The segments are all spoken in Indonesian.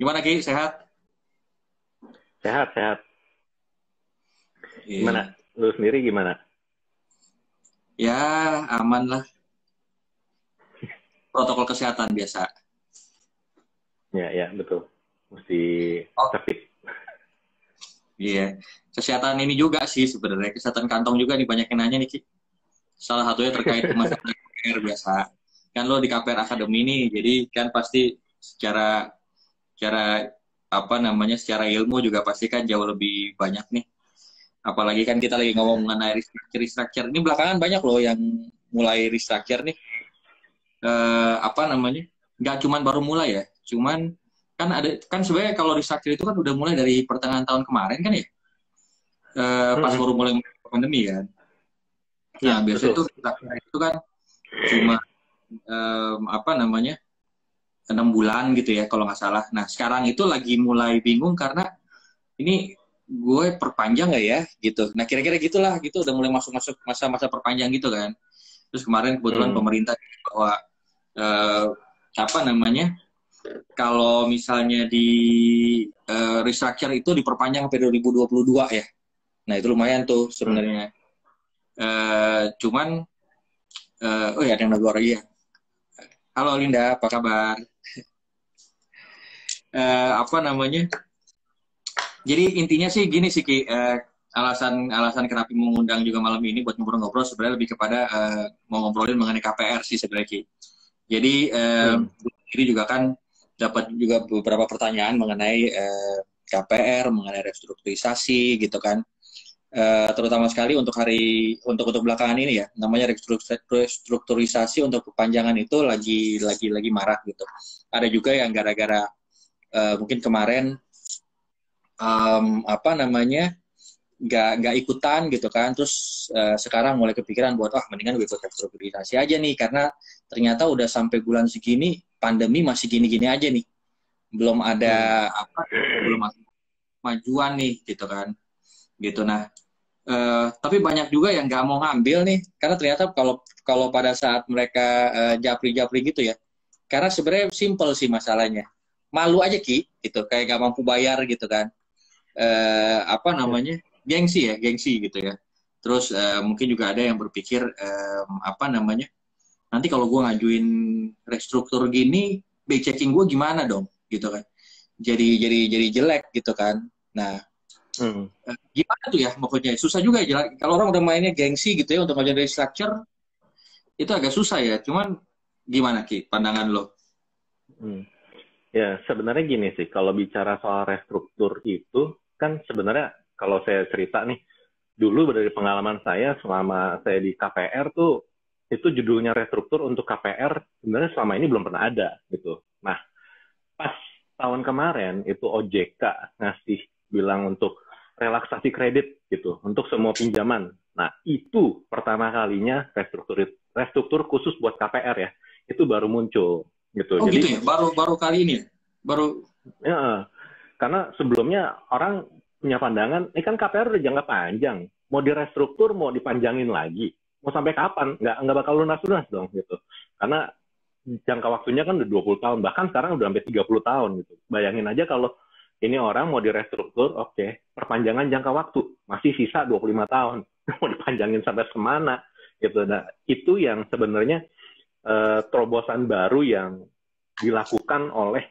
Gimana Ki, sehat? Sehat, sehat. Gimana? Lu sendiri gimana? Ya, aman lah. Protokol kesehatan biasa. Ya, ya, betul. Mesti tertib. Iya. Kesehatan ini juga sih sebenarnya. Kesehatan kantong juga nih, banyak yang nanya nih, Ki. Salah satunya terkait masalah KPR biasa. Kan lo di KPR Academy ini, jadi kan pasti secara apa namanya, secara ilmu juga pasti kan jauh lebih banyak nih. Apalagi kan kita lagi ngomong mengenai restructure. Ini belakangan banyak loh yang mulai restructure nih. Apa namanya? Nggak cuman baru mulai ya. Cuman kan ada, kan sebenarnya kalau restructure itu kan udah mulai dari pertengahan tahun kemarin kan ya. Pas baru mulai pandemi kan. Nah, biasanya tuh restructure itu kan cuma apa namanya? 6 bulan gitu ya kalau nggak salah. Nah, sekarang itu lagi mulai bingung karena ini gue perpanjang nggak ya gitu. Nah kira-kira gitulah gitu, udah mulai masuk masa-masa perpanjang gitu kan. Terus kemarin kebetulan pemerintah bahwa apa namanya, kalau misalnya di restructure itu diperpanjang sampai 2022 ya. Nah itu lumayan tuh sebenarnya. Cuman oh ya, ada yang luar ya. Halo Linda, apa kabar? Apa namanya? Jadi intinya sih gini sih Ki, alasan kenapa mengundang juga malam ini buat ngobrol-ngobrol sebenarnya lebih kepada mau ngobrolin mengenai KPR sih sebenarnya Ki. Jadi ini juga kan dapat juga beberapa pertanyaan mengenai KPR, mengenai restrukturisasi gitu kan. Terutama sekali untuk untuk belakangan ini ya, namanya restrukturisasi untuk perpanjangan itu lagi marak gitu. Ada juga yang gara-gara mungkin kemarin apa namanya, nggak ikutan gitu kan, terus sekarang mulai kepikiran buat mendingan gue ikut restrukturisasi aja nih, karena ternyata udah sampai bulan segini pandemi masih gini-gini aja nih, belum ada belum ada majuan nih gitu kan gitu. Nah tapi banyak juga yang nggak mau ngambil nih, karena ternyata kalau pada saat mereka japri-japri gitu ya, karena sebenarnya simple sih masalahnya, malu aja Ki gitu, kayak nggak mampu bayar gitu kan. Apa namanya, gengsi ya, gengsi gitu ya. Terus mungkin juga ada yang berpikir apa namanya, nanti kalau gue ngajuin restruktur gini, back checking gue gimana dong gitu kan, jadi jelek gitu kan. Nah gimana tuh ya, maksudnya susah juga ya, kalau orang udah mainnya gengsi gitu ya untuk ngajuin restructure itu agak susah ya. Cuman gimana Ki pandangan lo? Ya sebenarnya gini sih, kalau bicara soal restruktur itu kan sebenarnya kalau saya cerita nih, dulu dari pengalaman saya selama saya di KPR tuh, itu judulnya restruktur untuk KPR sebenarnya selama ini belum pernah ada gitu. Nah pas tahun kemarin itu OJK ngasih bilang untuk relaksasi kredit gitu untuk semua pinjaman. Nah itu pertama kalinya restruktur khusus buat KPR ya, itu baru muncul. Gitu. Jadi, gitu ya? Baru kali ini? Baru... Ya, karena sebelumnya orang punya pandangan, ini kan KPR udah jangka panjang, mau direstruktur, mau dipanjangin lagi, mau sampai kapan? Nggak bakal lunas-lunas dong, gitu. Karena jangka waktunya kan udah 20 tahun, bahkan sekarang udah sampai 30 tahun, gitu. Bayangin aja kalau ini orang mau direstruktur, oke, perpanjangan jangka waktu, masih sisa 25 tahun, mau dipanjangin sampai kemana, gitu. Nah, itu yang sebenarnya terobosan baru yang dilakukan oleh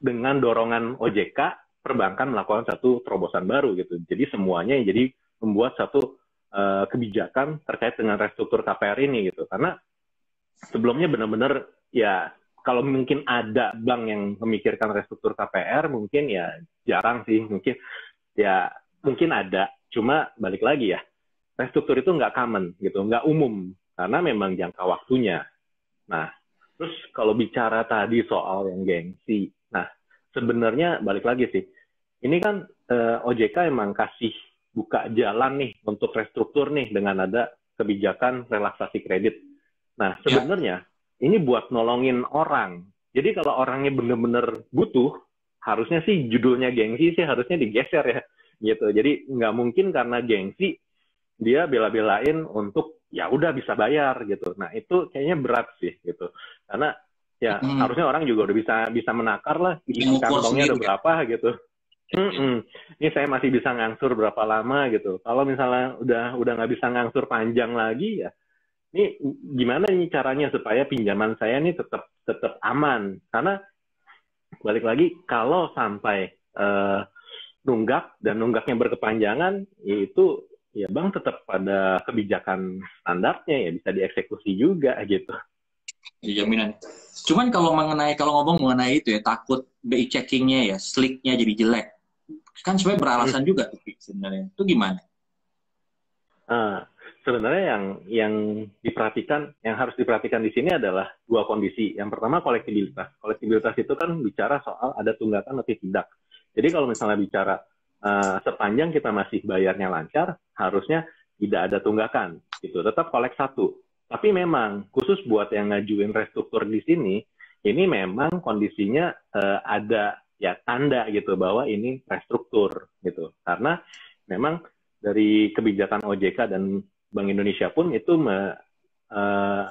dengan dorongan OJK, perbankan melakukan satu terobosan baru gitu. Jadi semuanya jadi membuat satu kebijakan terkait dengan restruktur KPR ini gitu. Karena sebelumnya benar-benar ya, kalau mungkin ada bank yang memikirkan restruktur KPR mungkin ya jarang sih, mungkin ada. Cuma balik lagi ya, restruktur itu nggak common gitu, nggak umum. Karena memang jangka waktunya. Nah, terus kalau bicara tadi soal yang gengsi, nah sebenarnya balik lagi sih, ini kan OJK emang kasih buka jalan nih untuk restruktur nih dengan ada kebijakan relaksasi kredit. Nah sebenarnya ini buat nolongin orang. Jadi kalau orangnya bener-bener butuh, harusnya sih judulnya gengsi sih harusnya digeser ya, gitu. Jadi nggak mungkin karena gengsi dia bela-belain untuk ya udah bisa bayar gitu. Nah itu kayaknya berat sih gitu, karena Ya, harusnya orang juga udah bisa menakar lah, kantongnya ada berapa gitu. Ini saya masih bisa ngangsur berapa lama gitu. Kalau misalnya udah nggak bisa ngangsur panjang lagi ya, ini gimana nih caranya supaya pinjaman saya nih tetap aman? Karena balik lagi kalau sampai nunggak dan nunggaknya berkepanjangan, yaitu ya bank tetap pada kebijakan standarnya ya bisa dieksekusi juga gitu. Jaminan. Cuman kalau ngomong mengenai itu ya takut BI checkingnya ya slicknya jadi jelek. Kan sebenarnya beralasan juga tuh sebenarnya. Itu gimana? Sebenarnya yang harus diperhatikan di sini adalah dua kondisi. Yang pertama kolektibilitas. Kolektibilitas itu kan bicara soal ada tunggakan atau tidak. Jadi kalau misalnya bicara sepanjang kita masih bayarnya lancar, harusnya tidak ada tunggakan. Gitu. Tetap kolek satu. Tapi memang khusus buat yang ngajuin restruktur di sini, ini memang kondisinya ada ya tanda gitu bahwa ini restruktur gitu. Karena memang dari kebijakan OJK dan Bank Indonesia pun itu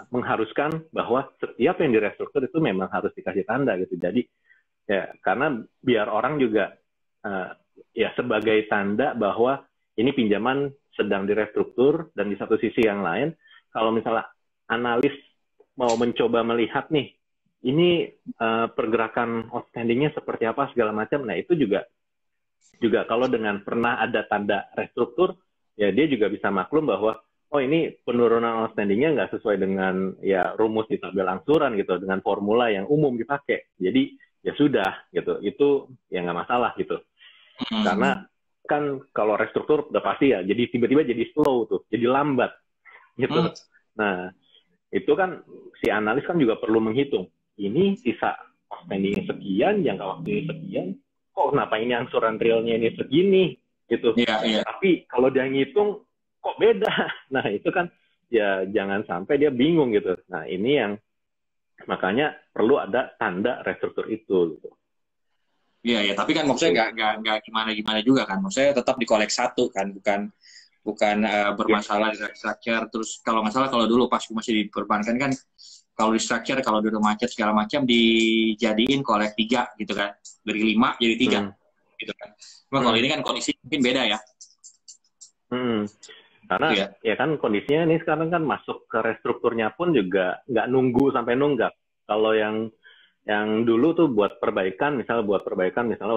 mengharuskan bahwa setiap yang direstruktur itu memang harus dikasih tanda gitu. Jadi ya karena biar orang juga ya sebagai tanda bahwa ini pinjaman sedang direstruktur dan di satu sisi yang lain. Kalau misalnya analis mau mencoba melihat nih, ini pergerakan outstandingnya seperti apa segala macam, nah itu juga kalau dengan pernah ada tanda restruktur, ya dia juga bisa maklum bahwa oh ini penurunan outstandingnya nggak sesuai dengan ya rumus di tabel angsuran gitu, dengan formula yang umum dipakai. Jadi ya sudah gitu, itu ya nggak masalah gitu, karena kan kalau restruktur udah pasti ya, jadi tiba-tiba jadi slow tuh, jadi lambat. Gitu. Nah, itu kan si analis kan juga perlu menghitung. Ini sisa spending sekian, jangka waktu sekian, kok kenapa ini angsuran realnya ini segini, gitu. Yeah. Tapi kalau dia ngitung, kok beda. Nah, itu kan ya jangan sampai dia bingung gitu. Nah, ini yang makanya perlu ada tanda restruktur itu. Gitu. Iya, tapi kan maksudnya nggak gimana-gimana juga kan. Maksudnya tetap dikolek satu kan, bukan bermasalah di structure. Terus kalau nggak salah kalau dulu pas masih diperbankan kan kalau di structure kalau udah macet segala macam dijadiin kolek 3 gitu kan, dari 5 jadi 3 gitu kan. Cuma kalau ini kan kondisi mungkin beda ya. Karena gitu ya kan kondisinya ini sekarang kan masuk ke restrukturnya pun juga nggak nunggu sampai nunggak. Kalau yang dulu tuh buat perbaikan misalnya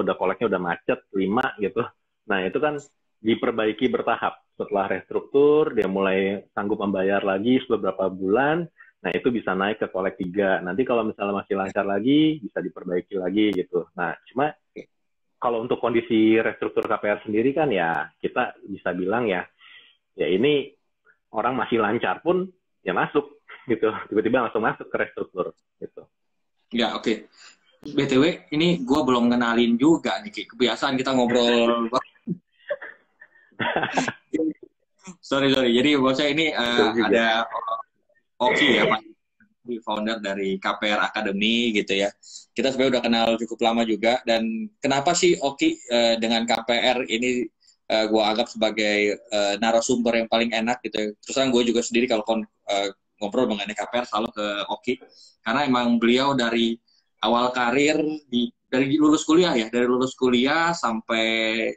udah koleknya udah macet 5 gitu. Nah itu kan diperbaiki bertahap. Setelah restruktur, dia mulai sanggup membayar lagi beberapa bulan, nah itu bisa naik ke kolek 3. Nanti kalau misalnya masih lancar lagi, bisa diperbaiki lagi gitu. Nah, cuma kalau untuk kondisi restruktur KPR sendiri kan ya, kita bisa bilang ya ini orang masih lancar pun ya masuk gitu. Tiba-tiba langsung masuk ke restruktur gitu. Ya, oke. BTW, ini gue belum kenalin juga nih, kebiasaan kita ngobrol sorry. Jadi maksudnya ini ada Oki ya, Pak, founder dari KPR Academy gitu ya. Kita sebenarnya udah kenal cukup lama juga. Dan kenapa sih Oki dengan KPR ini gue anggap sebagai narasumber yang paling enak gitu ya. Terus gue juga sendiri kalau ngobrol mengenai KPR selalu ke Oki. Karena emang beliau dari awal karir, dari lulus kuliah sampai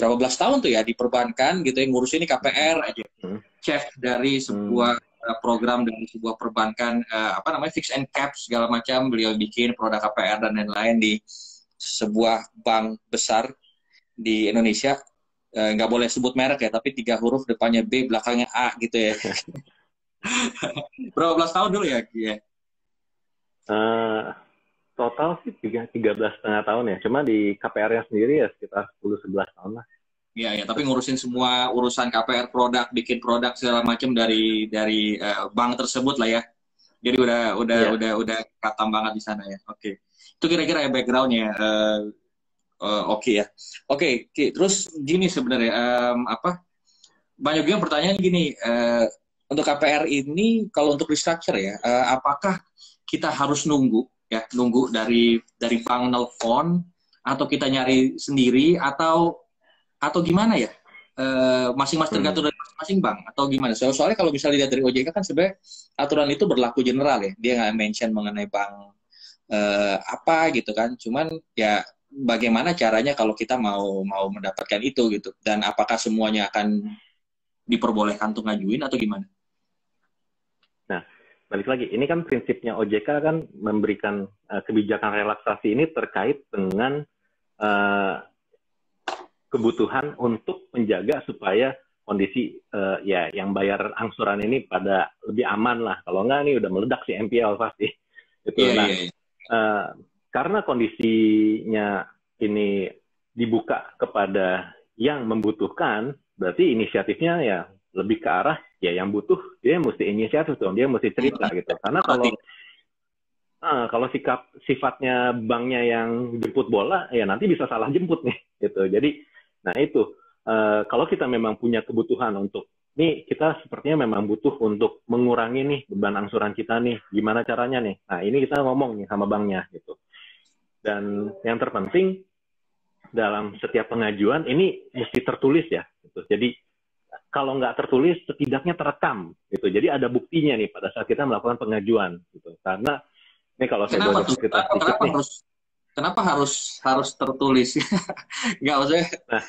berapa belas tahun tuh ya diperbankan gitu ya, ngurusin ini KPR aja, chef dari sebuah program dari sebuah perbankan fix and cap segala macam, beliau bikin produk KPR dan lain-lain di sebuah bank besar di Indonesia, nggak boleh sebut merek ya, tapi 3 huruf depannya B belakangnya A gitu ya. Berapa belas tahun dulu ya? Total sih 13,5 tahun ya. Cuma di KPR-nya sendiri ya sekitar 10-11 tahun lah. Iya, tapi ngurusin semua urusan KPR produk, bikin produk segala macam dari bank tersebut lah ya. Jadi udah katam banget di sana ya. Oke. Itu kira-kira background-nya Oki ya. Oke, terus gini sebenarnya banyak juga pertanyaan gini, untuk KPR ini kalau untuk restructure ya, apakah kita harus nunggu dari bank nelfon atau kita nyari sendiri atau gimana ya, masing-masing tergantung dari masing-masing bank atau gimana? Soalnya kalau bisa lihat dari OJK kan sebenarnya aturan itu berlaku general ya, dia nggak mention mengenai bank apa gitu kan. Cuman ya bagaimana caranya kalau kita mau mendapatkan itu gitu, dan apakah semuanya akan diperbolehkan untuk ngajuin atau gimana? Nah, balik lagi, ini kan prinsipnya OJK kan memberikan kebijakan relaksasi ini terkait dengan kebutuhan untuk menjaga supaya kondisi ya yang bayar angsuran ini pada lebih aman lah. Kalau nggak nih udah meledak si MPL pasti. Gitu. Yeah, nah, yeah. Karena kondisinya ini dibuka kepada yang membutuhkan, berarti inisiatifnya ya lebih ke arah ya yang butuh, dia mesti inisiatif dong, dia mesti cerita gitu. Karena kalau kalau sifatnya banknya yang jemput bola, ya nanti bisa salah jemput nih gitu. Jadi, nah itu kalau kita memang punya kebutuhan untuk nih, kita sepertinya memang butuh untuk mengurangi nih beban angsuran kita nih, gimana caranya nih? Nah, ini kita ngomong nih sama banknya gitu. Dan yang terpenting dalam setiap pengajuan ini mesti tertulis ya. Gitu. Jadi kalau nggak tertulis, setidaknya terekam gitu. Jadi ada buktinya nih pada saat kita melakukan pengajuan gitu. Karena ini kalau saya boleh cerita sedikit nih. Kenapa harus tertulis? Nggak usah. Nah,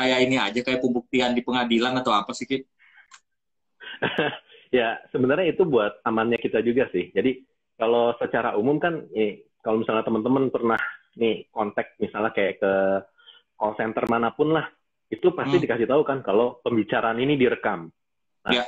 kayak ini aja, kayak pembuktian di pengadilan atau apa sih, Kit? Ya, sebenarnya itu buat amannya kita juga sih. Jadi, kalau secara umum kan, nih, kalau misalnya teman-teman pernah nih kontak misalnya kayak ke call center manapun lah, itu pasti dikasih tahu kan kalau pembicaraan ini direkam. Nah, ya.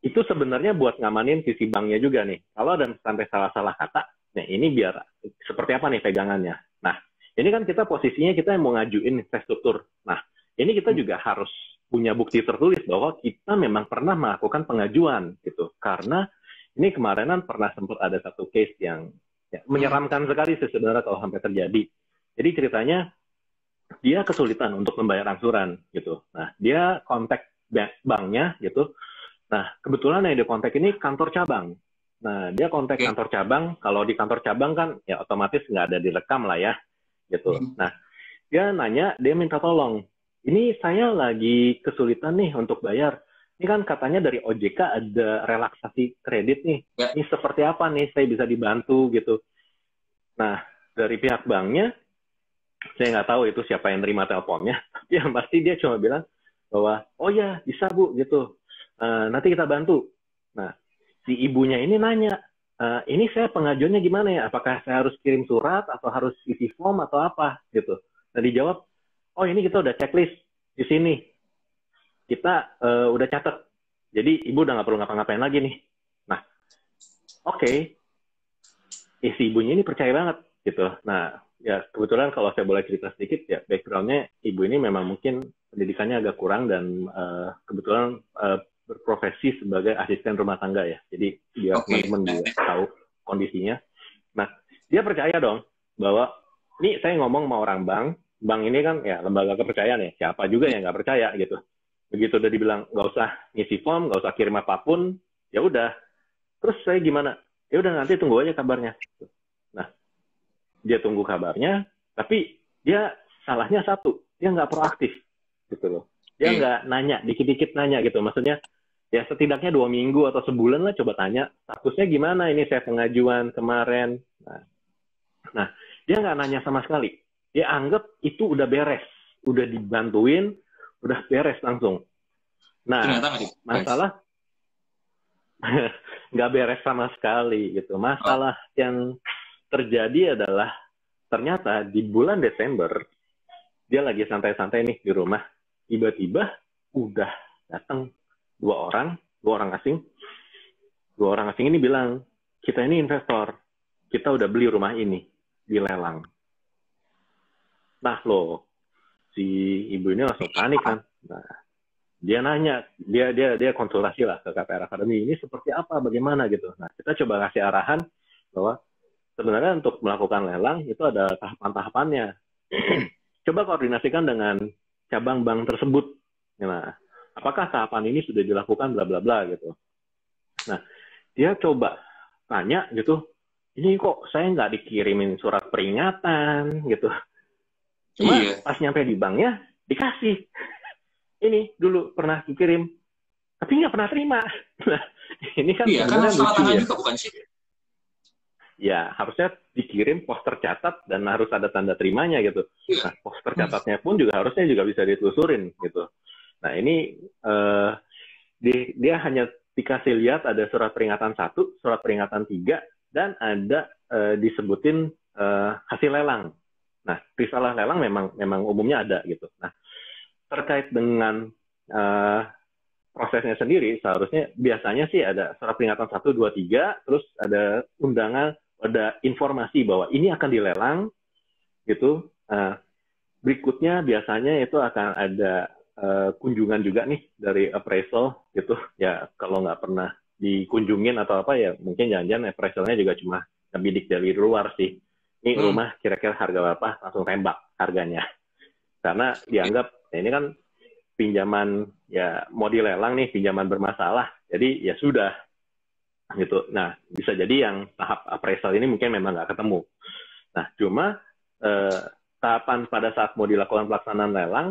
Itu sebenarnya buat ngamanin sisi banknya juga nih. Kalau ada sampai salah-salah kata, nah ini biar seperti apa nih pegangannya. Nah, ini kan kita posisinya kita mau ngajuin infrastruktur. Nah, ini kita juga harus punya bukti tertulis bahwa kita memang pernah melakukan pengajuan gitu. Karena ini kemarinan pernah sempat ada satu case yang ya, menyeramkan sekali sih sebenarnya kalau sampai terjadi. Jadi ceritanya dia kesulitan untuk membayar angsuran gitu. Nah, dia kontak banknya gitu. Nah, kebetulan yang dia kontak ini kantor cabang. Nah, dia kontak kantor cabang. Kalau di kantor cabang kan ya otomatis nggak ada direkam lah ya. Gitu. Nah, dia nanya, dia minta tolong. Ini saya lagi kesulitan nih untuk bayar. Ini kan katanya dari OJK ada relaksasi kredit nih. Ini seperti apa nih? Saya bisa dibantu gitu. Nah, dari pihak banknya, saya nggak tahu itu siapa yang terima teleponnya. Yang pasti dia cuma bilang bahwa, oh ya bisa Bu gitu. Nanti kita bantu. Nah, si ibunya ini nanya. Ini saya pengajuannya gimana ya? Apakah saya harus kirim surat atau harus isi form atau apa gitu? Nah dijawab, oh ini kita udah checklist di sini, kita udah catat. Jadi ibu udah nggak perlu ngapa-ngapain lagi nih. Nah, oke, si ibunya ini percaya banget gitu. Nah ya kebetulan kalau saya boleh cerita sedikit ya backgroundnya ibu ini memang mungkin pendidikannya agak kurang dan kebetulan berprofesi sebagai asisten rumah tangga ya. Jadi biar teman-teman juga tahu kondisinya. Nah, dia percaya dong bahwa ini saya ngomong sama orang bank. Bank ini kan ya lembaga kepercayaan ya. Siapa juga yang nggak percaya gitu. Begitu udah dibilang nggak usah ngisi form, nggak usah kirim apapun, ya udah. Terus saya gimana? Ya udah nanti tunggu aja kabarnya. Nah, dia tunggu kabarnya, tapi dia salahnya satu, dia nggak proaktif gitu loh. Dia nggak nanya, dikit-dikit nanya gitu. Maksudnya ya setidaknya 2 minggu atau sebulan lah coba tanya statusnya gimana ini saya pengajuan kemarin. Nah dia nggak nanya sama sekali. Dia anggap itu udah beres, udah dibantuin, udah beres langsung. Nah masalah nggak beres sama sekali gitu. Masalah yang terjadi adalah ternyata di bulan Desember dia lagi santai-santai nih di rumah. Tiba-tiba udah datang dua orang asing ini bilang kita ini investor, kita udah beli rumah ini di lelang. Nah loh si ibu ini langsung panik kan. Nah dia nanya, dia konsultasi lah ke KPR Academy ini seperti apa, bagaimana gitu. Nah kita coba kasih arahan bahwa sebenarnya untuk melakukan lelang itu ada tahapan-tahapannya. Coba koordinasikan dengan cabang bank tersebut. Nah apakah tahapan ini sudah dilakukan bla bla bla gitu. Nah, dia coba tanya gitu, ini kok saya nggak dikirimin surat peringatan gitu. Cuma pas nyampe di banknya dikasih. Ini dulu pernah dikirim, tapi nggak pernah terima. Nah, ini kan sebenarnya lucu ya. Bukan sih? ya harusnya dikirim pos tercatat dan harus ada tanda terimanya gitu. Nah, pos tercatatnya pun juga harusnya juga bisa ditelusurin gitu. Nah, ini dia hanya dikasih lihat ada surat peringatan 1, surat peringatan 3, dan ada disebutin hasil lelang. Nah, risalah lelang memang umumnya ada gitu. Nah, terkait dengan prosesnya sendiri, seharusnya biasanya sih ada surat peringatan 1, 2, 3, terus ada undangan, ada informasi bahwa ini akan dilelang gitu. Berikutnya biasanya itu akan ada kunjungan juga nih dari appraisal gitu ya. Kalau nggak pernah dikunjungin atau apa ya, mungkin jangan-jangan appraisalnya juga cuma ngebidik dari luar sih. Ini rumah kira-kira harga berapa, langsung tembak harganya karena dianggap ya ini kan pinjaman ya, mau dilelang nih, pinjaman bermasalah, jadi ya sudah gitu. Nah, bisa jadi yang tahap appraisal ini mungkin memang nggak ketemu. Nah, cuma tahapan pada saat mau dilakukan pelaksanaan lelang,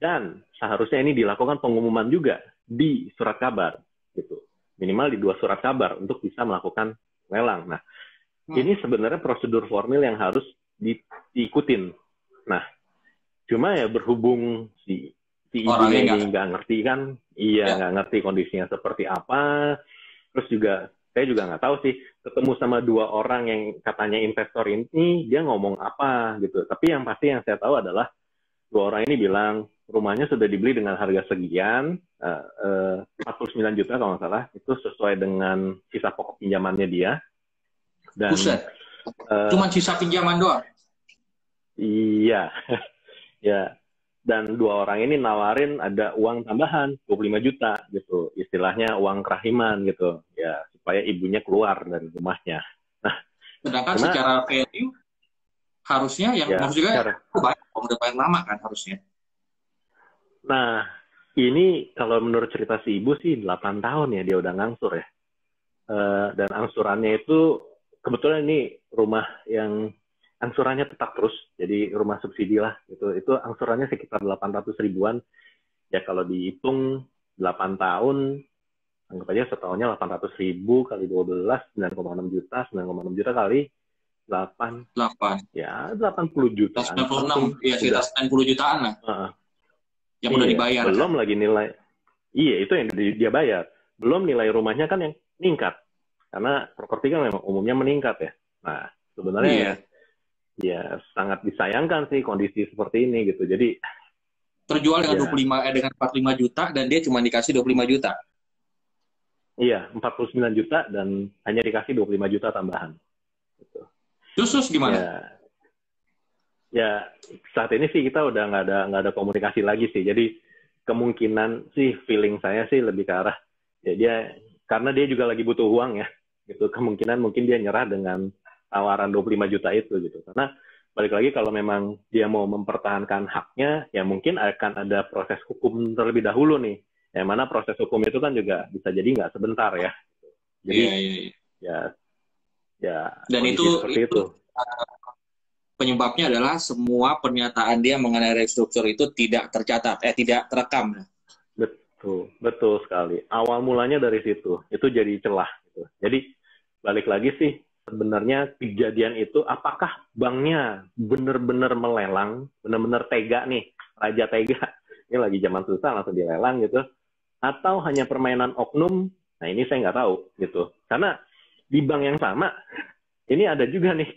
dan seharusnya ini dilakukan pengumuman juga di surat kabar gitu. Minimal di 2 surat kabar untuk bisa melakukan lelang. Nah, ini sebenarnya prosedur formil yang harus diikutin. Nah, cuma ya berhubung si ibu ini nggak ngerti kan, iya nggak ngerti kondisinya seperti apa. Terus juga saya juga nggak tahu sih, ketemu sama 2 orang yang katanya investor ini, dia ngomong apa gitu. Tapi yang pasti yang saya tahu adalah 2 orang ini bilang rumahnya sudah dibeli dengan harga sekian, 49 juta kalau nggak salah, itu sesuai dengan sisa pokok pinjamannya dia. Dan, cuma sisa pinjaman doang? Iya. Ya. Dan 2 orang ini nawarin ada uang tambahan 25 juta gitu. Istilahnya uang kerahiman gitu. Ya, supaya ibunya keluar dari rumahnya. Nah, sedangkan karena, secara value harusnya yang maksudnya udah paling lama kan harusnya. Nah, ini kalau menurut cerita si ibu sih 8 tahun ya dia udah ngangsur ya. Dan angsurannya itu kebetulan ini rumah yang angsurannya tetap terus, jadi rumah subsidi lah gitu. Itu angsurannya sekitar 800 ribuan. Ya kalau dihitung 8 tahun, anggap aja setahunnya 800 ribu kali 12, 9,6 juta, 9,6 juta kali 8. Ya 80 jutaan. 96, ya sekitar 90 jutaan lah. Yang udah dibayar. Belum kan? Lagi nilai. Iya, itu yang dia bayar. Belum nilai rumahnya kan yang meningkat. Karena properti kan memang umumnya meningkat ya. Nah, sebenarnya ya sangat disayangkan sih kondisi seperti ini gitu. Jadi terjual dengan 45 juta dan dia cuma dikasih 25 juta. Iya, 49 juta dan hanya dikasih 25 juta tambahan. Gitu. Terus gimana? Ya saat ini sih kita udah nggak ada komunikasi lagi sih. Jadi kemungkinan sih feeling saya sih lebih ke arah ya dia karena dia juga lagi butuh uang ya. Gitu kemungkinan mungkin dia nyerah dengan tawaran 25 juta itu gitu. Karena balik lagi kalau memang dia mau mempertahankan haknya, ya mungkin akan ada proses hukum terlebih dahulu nih. Yang mana proses hukum itu kan juga bisa jadi nggak sebentar ya. Jadi dan itu penyebabnya adalah semua pernyataan dia mengenai restruktur itu tidak tercatat, tidak terekam. Betul sekali. Awal mulanya dari situ. Itu jadi celah. Gitu. Jadi balik lagi sih. Sebenarnya kejadian itu apakah banknya benar-benar melelang, benar-benar tega nih, raja tega, ini lagi zaman susah langsung dilelang gitu, atau hanya permainan oknum? Nah ini saya nggak tahu gitu, karena di bank yang sama ini ada juga nih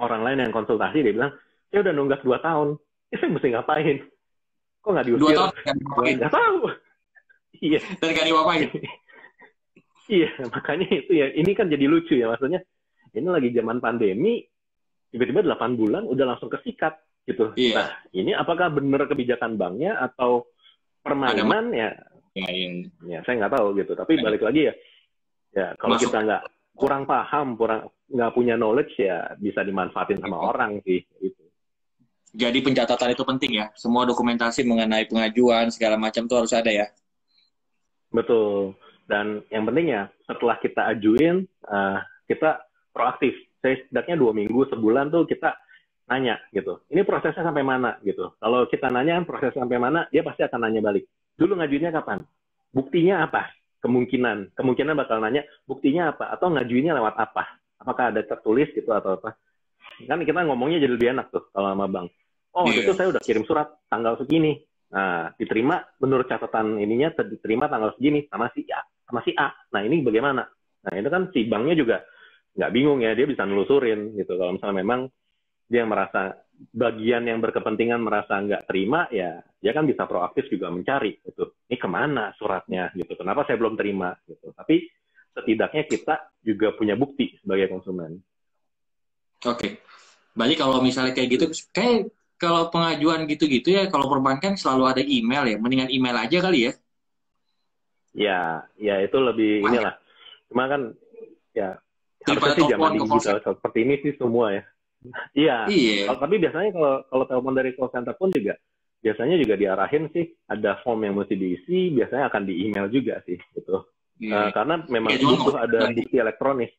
orang lain yang konsultasi dia bilang saya udah nunggak 2 tahun, saya mesti ngapain? Kok nggak diusir? 2 tahun nggak tahu. Iya. Dan nggak diapain. Iya, makanya itu ya. Ini kan jadi lucu ya, maksudnya ini lagi zaman pandemi, tiba-tiba 8 bulan udah langsung kesikat gitu. Iya. Nah, ini apakah benar kebijakan banknya atau permainan ya? Ya, saya nggak tahu gitu. Tapi balik lagi ya kalau kita kurang paham, nggak punya knowledge ya bisa dimanfaatin sama orang sih. Gitu. Jadi pencatatan itu penting ya. Semua dokumentasi mengenai pengajuan segala macam itu harus ada ya. Betul. Dan yang penting ya, setelah kita ajuin, kita proaktif. Saya setidaknya 2 minggu, sebulan tuh kita nanya gitu. Ini prosesnya sampai mana gitu. Kalau kita nanya prosesnya sampai mana, dia pasti akan nanya balik. Dulu ngajuinnya kapan? Buktinya apa? kemungkinan bakal nanya buktinya apa atau ngajuinnya lewat apa, apakah ada tertulis gitu atau apa. Kan kita ngomongnya jadi lebih enak tuh kalau sama bang. Oh yeah. Itu saya udah kirim surat tanggal segini, nah diterima menurut catatan ininya diterima tanggal segini sama si A. Nah ini bagaimana? Nah itu kan si banknya juga nggak bingung ya, dia bisa nelusurin gitu. Kalau misalnya memang dia merasa bagian yang berkepentingan merasa nggak terima, ya dia kan bisa proaktif juga mencari gitu. Ini kemana suratnya gitu? Kenapa saya belum terima gitu? Tapi setidaknya kita juga punya bukti sebagai konsumen. Oke, berarti kalau misalnya kayak gitu, kayak kalau pengajuan gitu-gitu ya, kalau perbankan selalu ada email ya, mendingan email aja kali ya? Ya itu lebih inilah. Cuma kan ya harusnya sih zaman digital seperti ini sih semua ya. Iya. Tapi biasanya kalau telepon dari call center pun juga biasanya juga diarahin sih, ada form yang mesti diisi, biasanya akan di email juga sih gitu. Yeah. Karena memang butuh ada bukti elektronis.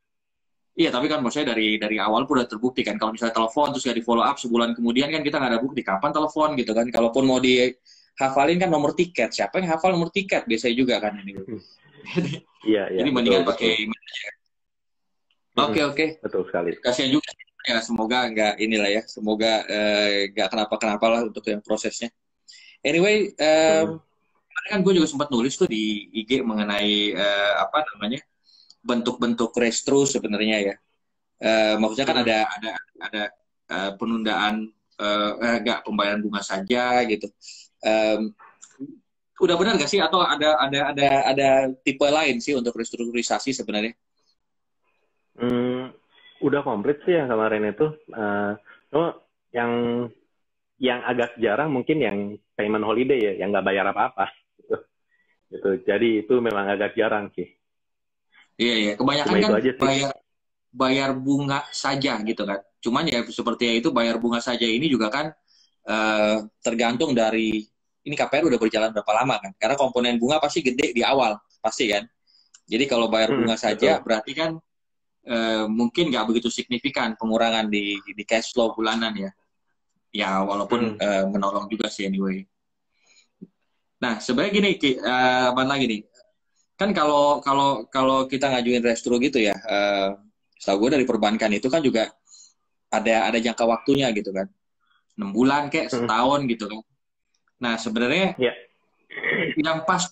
Iya, tapi kan maksudnya dari awal pun udah terbukti kan. Kalau misalnya telepon terus gak di follow up sebulan kemudian kan kita nggak ada bukti kapan telepon gitu kan. Kalaupun mau dihafalin kan nomor tiket, siapa yang hafal nomor tiket biasanya juga kan ini. Iya. Jadi mendingan pakai email aja. Oke. Betul sekali. Kasihan juga. Ya, semoga nggak inilah ya. Semoga nggak kenapa-kenapa lah untuk yang prosesnya. Anyway, kan gue juga sempat nulis tuh di IG mengenai bentuk-bentuk restru sebenarnya ya. Maksudnya kan ada penundaan nggak pembayaran bunga saja gitu. Udah benar nggak sih atau ada tipe lain sih untuk restrukturisasi sebenarnya? Udah komplit sih yang kemarin itu. Yang agak jarang mungkin yang payment holiday ya, yang nggak bayar apa-apa. Gitu. Jadi itu memang agak jarang sih. Iya. Kebanyakan kan bayar bunga saja gitu kan. Cuman ya seperti itu bayar bunga saja ini juga kan tergantung dari ini KPR udah berjalan berapa lama kan. Karena komponen bunga pasti gede di awal pasti kan. Jadi kalau bayar bunga saja betul. Berarti kan mungkin nggak begitu signifikan pengurangan di cash flow bulanan ya. Ya walaupun menolong juga sih anyway. Nah sebenarnya gini, apaan lagi nih? Kan kalau kita ngajuin restro gitu ya, setahu gue dari perbankan itu kan juga ada jangka waktunya gitu kan, 6 bulan kayak setahun gitu kan. Nah sebenarnya yang pas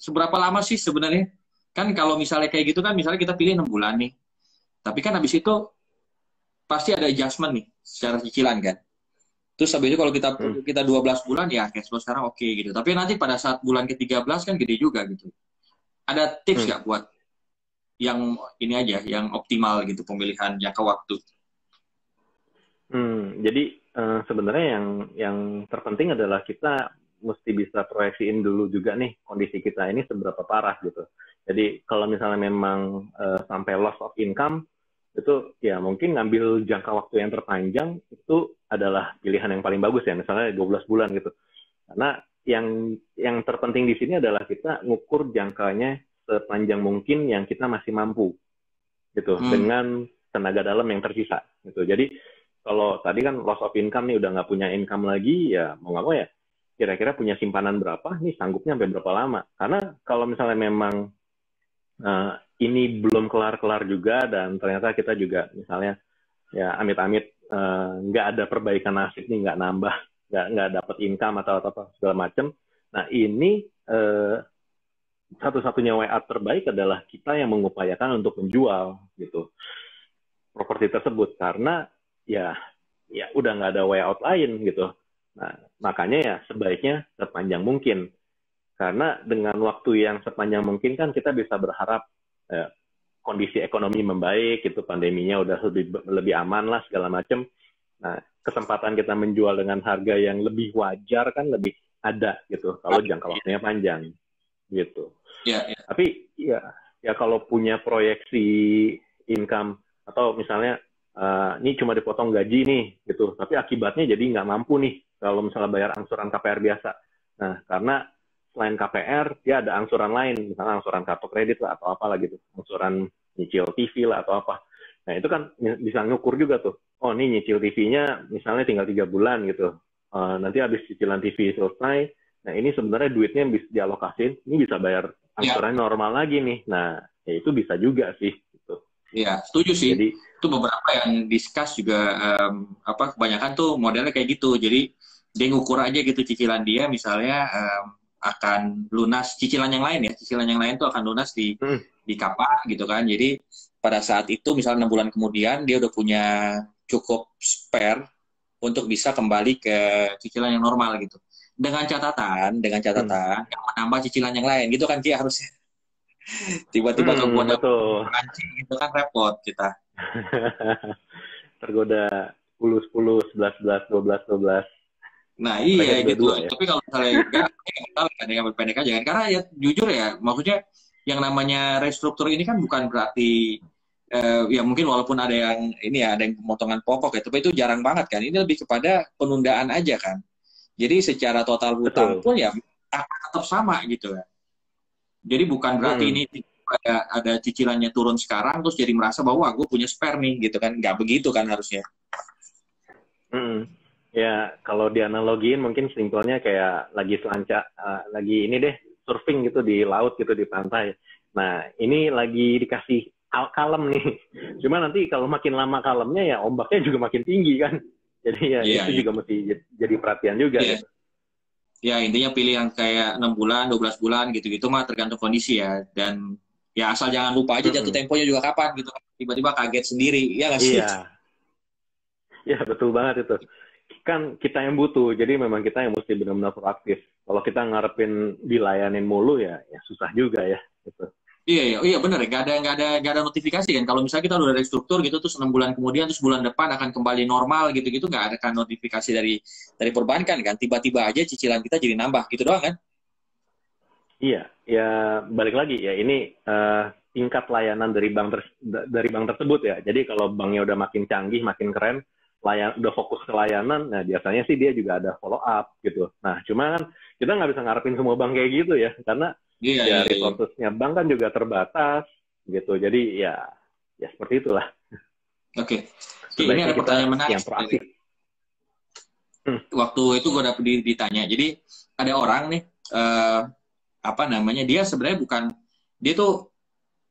seberapa lama sih sebenarnya? Kan kalau misalnya kayak gitu kan misalnya kita pilih 6 bulan nih, tapi kan habis itu pasti ada adjustment nih secara cicilan kan. Terus habis itu kalau kita 12 bulan ya cash flow sekarang oke gitu. Tapi nanti pada saat bulan ke-13 kan gede juga gitu. Ada tips nggak buat yang ini aja yang optimal gitu pemilihan jangka waktu? Jadi sebenarnya yang terpenting adalah kita mesti bisa proyeksiin dulu juga nih kondisi kita ini seberapa parah gitu. Jadi kalau misalnya memang sampai loss of income itu ya mungkin ngambil jangka waktu yang terpanjang itu adalah pilihan yang paling bagus ya, misalnya 12 bulan gitu. Karena yang terpenting di sini adalah kita ngukur jangkanya sepanjang mungkin yang kita masih mampu gitu dengan tenaga dalam yang tersisa gitu. Jadi kalau tadi kan loss of income nih udah nggak punya income lagi ya mau nggak mau ya kira-kira punya simpanan berapa nih, sanggupnya sampai berapa lama. Karena kalau misalnya memang ini belum kelar-kelar juga dan ternyata kita juga misalnya ya amit-amit nggak ada perbaikan nasib nih, nggak nambah, nggak dapat income atau apa segala macam. Nah ini satu-satunya way out terbaik adalah kita yang mengupayakan untuk menjual gitu properti tersebut karena ya udah nggak ada way out lain gitu. Nah makanya ya sebaiknya sepanjang mungkin. Karena dengan waktu yang sepanjang mungkin kan kita bisa berharap kondisi ekonomi membaik, gitu, pandeminya udah lebih aman lah segala macam. Nah, kesempatan kita menjual dengan harga yang lebih wajar kan lebih ada gitu kalau jangka waktunya panjang gitu. Yeah. Tapi ya kalau punya proyeksi income atau misalnya ini cuma dipotong gaji nih gitu, tapi akibatnya jadi nggak mampu nih kalau misalnya bayar angsuran KPR biasa. Nah, karena selain KPR, dia ada angsuran lain, misalnya angsuran kartu kredit lah atau apalah gitu, angsuran nyicil TV lah atau apa. Nah itu kan bisa ngukur juga tuh, oh ini nyicil TV-nya misalnya tinggal 3 bulan gitu, nanti habis cicilan TV selesai, nah ini sebenarnya duitnya bisa dialokasiin, ini bisa bayar aturan normal lagi nih. Nah, ya itu bisa juga sih. Gitu. Iya, setuju sih. Jadi, itu beberapa yang discuss juga kebanyakan tuh modelnya kayak gitu. Jadi dia ngukur aja gitu cicilan dia, misalnya akan lunas cicilan yang lain ya. Cicilan yang lain tuh akan lunas di kapan gitu kan. Jadi pada saat itu misalnya 6 bulan kemudian dia udah punya cukup spare untuk bisa kembali ke cicilan yang normal gitu. Dengan catatan yang menambah cicilan yang lain gitu kan, Ki, harusnya. Tiba-tiba tergoda mancing gitu kan, repot kita. Tergoda 10, 11, 12. Nah iya gitu. Ya? Tapi kalau misalnya pendek aja kan. Karena ya jujur ya, maksudnya yang namanya restruktur ini kan bukan berarti ya mungkin walaupun ada yang ini ya, ada yang pemotongan pokok ya, tapi itu jarang banget kan. Ini lebih kepada penundaan aja kan. Jadi secara total hutang pun ya tetap sama gitu ya. Jadi bukan berarti ini ada cicilannya turun sekarang terus jadi merasa bahwa gue punya spare nih gitu kan. Nggak begitu kan harusnya. Ya kalau dianalogiin mungkin simpelnya kayak lagi selancar, lagi ini deh surfing gitu di laut gitu di pantai. Nah ini lagi dikasih kalem nih. Cuma nanti kalau makin lama kalemnya ya ombaknya juga makin tinggi kan. Jadi ya itu juga mesti jadi perhatian juga. Gitu. Ya intinya pilih yang kayak 6 bulan, 12 bulan gitu-gitu mah tergantung kondisi ya. Dan ya asal jangan lupa aja jatuh temponya juga kapan gitu. Tiba-tiba kaget sendiri ya nggak sih? Iya. Ya betul banget itu. Kan kita yang butuh, jadi memang kita yang mesti benar-benar proaktif. Kalau kita ngarepin dilayanin mulu ya susah juga ya. Gitu. Iya benar, nggak ada notifikasi kan. Kalau misalnya kita udah restruktur gitu, terus 6 bulan kemudian, terus bulan depan akan kembali normal gitu-gitu, nggak ada kan notifikasi dari perbankan kan. Tiba-tiba aja cicilan kita jadi nambah gitu doang kan? Iya, ya balik lagi ya ini tingkat layanan dari bank tersebut ya. Jadi kalau banknya udah makin canggih, makin keren. Udah fokus ke layanan, nah biasanya sih dia juga ada follow up gitu. Nah cuma kan kita nggak bisa ngarepin semua bank kayak gitu ya, karena resourcesnya bank kan juga terbatas gitu. Jadi ya seperti itulah. Oke. Ini ada pertanyaan menarik. Yang proaktif. Waktu itu gue dapet ditanya. Jadi ada orang nih, dia sebenarnya dia tuh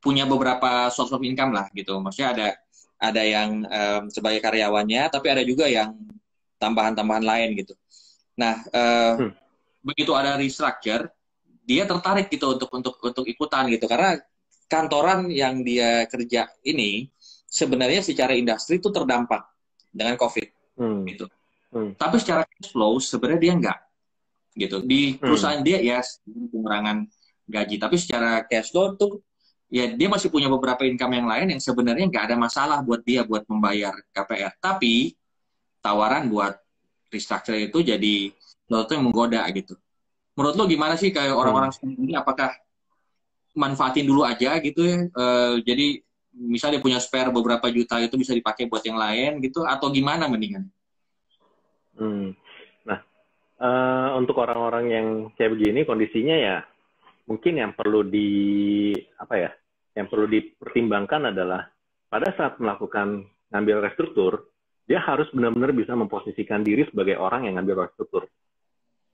punya beberapa source of income lah gitu. Maksudnya ada yang sebagai karyawannya, tapi ada juga yang tambahan-tambahan lain gitu. Nah, begitu ada restructure, dia tertarik gitu untuk ikutan gitu, karena kantoran yang dia kerja ini sebenarnya secara industri itu terdampak dengan COVID gitu. Tapi secara cash flow sebenarnya dia enggak gitu. Di perusahaan dia ya pengurangan gaji, tapi secara cash flow tuh ya dia masih punya beberapa income yang lain yang sebenarnya nggak ada masalah buat dia buat membayar KPR. Tapi tawaran buat restructure itu jadi sesuatu yang menggoda gitu. Menurut lo gimana sih kayak orang-orang ini? Apakah manfaatin dulu aja gitu ya? Jadi misalnya dia punya spare beberapa juta itu bisa dipakai buat yang lain gitu? Atau gimana mendingan? Nah, untuk orang-orang yang kayak begini kondisinya ya mungkin yang perlu dipertimbangkan adalah pada saat melakukan ngambil restruktur, dia harus benar-benar bisa memposisikan diri sebagai orang yang ngambil restruktur.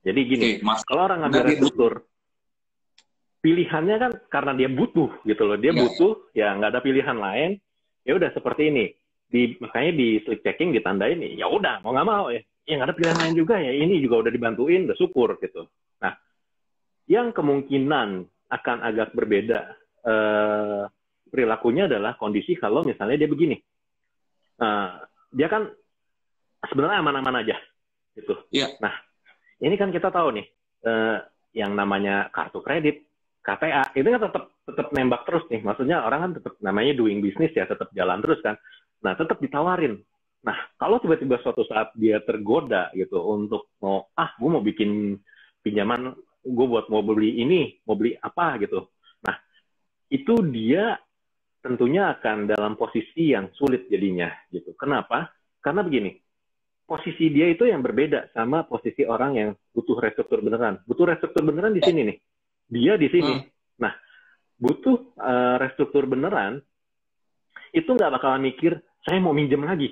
Jadi gini, kalau orang ngambil restruktur, pilihannya kan karena dia butuh gitu loh, dia butuh, ya nggak ada pilihan lain, ya udah seperti ini. Makanya di slip checking ditandain, ya udah mau nggak mau ya nggak ada pilihan lain juga ya, ini juga udah dibantuin, udah syukur gitu. Nah, yang kemungkinan akan agak berbeda perilakunya adalah kondisi kalau misalnya dia begini. Dia kan sebenarnya aman-aman aja gitu. Nah, ini kan kita tahu nih yang namanya kartu kredit, KTA, itu kan tetap nembak terus nih. Maksudnya orang kan tetap namanya doing business ya, tetap jalan terus kan. Nah, tetap ditawarin. Nah, kalau tiba-tiba suatu saat dia tergoda gitu untuk mau gue mau bikin pinjaman, gue mau beli ini, mau beli apa gitu. Nah, itu dia tentunya akan dalam posisi yang sulit jadinya gitu. Kenapa? Karena begini, posisi dia itu yang berbeda sama posisi orang yang butuh restruktur beneran. Butuh restruktur beneran di sini nih. Dia di sini. Nah, butuh restruktur beneran, itu nggak bakalan mikir, saya mau minjem lagi.